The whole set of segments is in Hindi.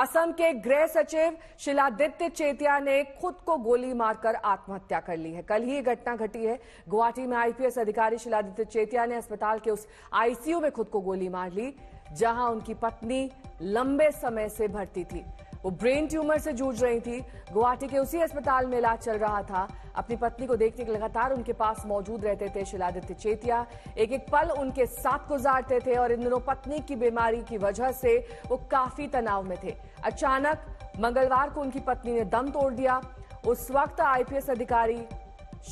असम के गृह सचिव शिलादित्य चेतिया ने खुद को गोली मारकर आत्महत्या कर ली है। कल ही घटना घटी है। गुवाहाटी में आईपीएस अधिकारी शिलादित्य चेतिया ने अस्पताल के उस आईसीयू में खुद को गोली मार ली जहां उनकी पत्नी लंबे समय से भर्ती थी। वो ब्रेन ट्यूमर से जूझ रही थी। गुवाहाटी के उसी अस्पताल में इलाज चल रहा था। अपनी पत्नी को देखने के लगातार उनके पास मौजूद रहते थे शिलादित्य चेतिया। एक एक पल उनके साथ गुजारते थे और इन दिनों पत्नी की बीमारी की वजह से वो काफी तनाव में थे। अचानक मंगलवार को उनकी पत्नी ने दम तोड़ दिया। उस वक्त आईपीएस अधिकारी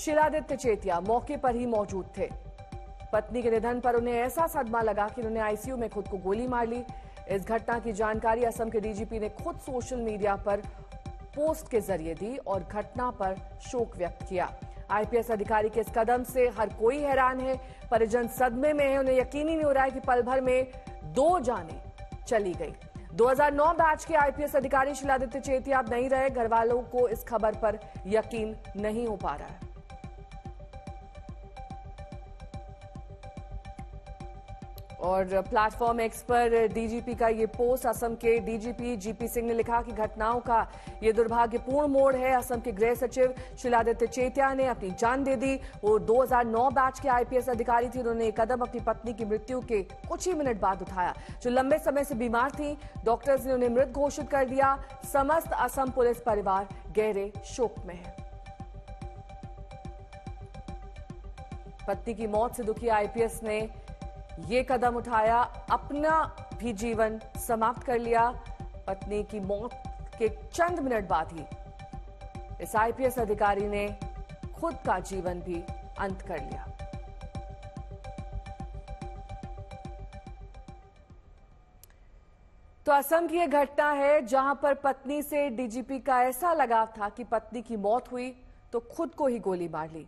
शिलादित्य चेतिया मौके पर ही मौजूद थे। पत्नी के निधन पर उन्हें ऐसा सदमा लगा कि उन्होंने आईसीयू में खुद को गोली मार ली। इस घटना की जानकारी असम के डीजीपी ने खुद सोशल मीडिया पर पोस्ट के जरिए दी और घटना पर शोक व्यक्त किया। आईपीएस अधिकारी के इस कदम से हर कोई हैरान है। परिजन सदमे में है। उन्हें यकीन ही नहीं हो रहा है कि पल भर में दो जानें चली गई। 2009 बैच के आईपीएस अधिकारी शिलादित्य चेतिया अब नहीं रहे। घर वालों को इस खबर पर यकीन नहीं हो पा रहा है। और प्लेटफॉर्म एक्स पर डीजीपी का ये पोस्ट, असम के डीजीपी जीपी सिंह ने लिखा कि घटनाओं का ये दुर्भाग्यपूर्ण मोड़ है। असम के गृह सचिव शिलादित्य चेतिया ने अपनी जान दे दी। वो 2009 बैच के आईपीएस अधिकारी थी। उन्होंने एक कदम अपनी पत्नी की मृत्यु के कुछ ही मिनट बाद उठाया, जो लंबे समय से बीमार थी। डॉक्टर्स ने उन्हें मृत घोषित कर दिया। समस्त असम पुलिस परिवार गहरे शोक में है। पत्नी की मौत से दुखी आईपीएस ने ये कदम उठाया, अपना भी जीवन समाप्त कर लिया। पत्नी की मौत के चंद मिनट बाद ही इस आईपीएस अधिकारी ने खुद का जीवन भी अंत कर लिया। तो असम की यह घटना है जहां पर पत्नी से डीजीपी का ऐसा लगाव था कि पत्नी की मौत हुई तो खुद को ही गोली मार ली।